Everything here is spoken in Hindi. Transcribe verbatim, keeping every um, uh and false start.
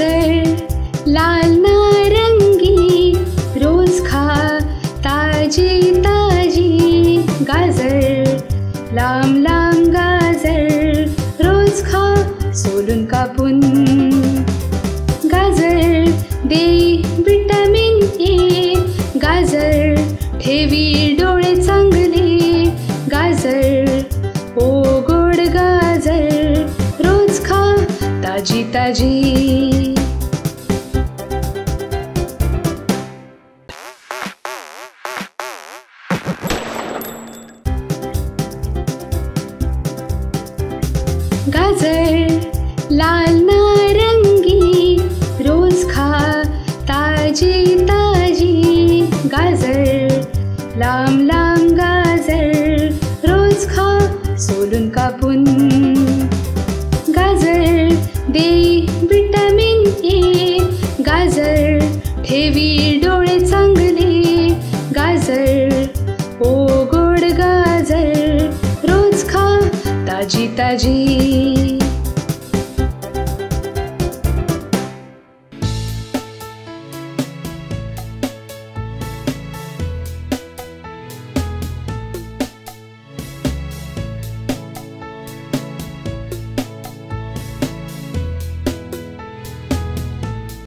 नजर लाल नारंगी, रोज खा ताजी ताजी गाजर, लाम लाम गाजर रोज खा सोलून कापून। गाजर दे विटामिन ए, गाजर ठेवी डोळे चांगले, गाजर ओ गोड गाजर रोज खा ताजी ताजी। गाजर लाल नारंगी, रोज खा ताजी ताजी गाजर, लाम लाम गाजर रोज खा सोलून कापून। गाजर दे विटामिन ए, गाजर ठेवी डोळे चांगले, गाजर ओ गोड गाजर रोज खा ताजी ताजी।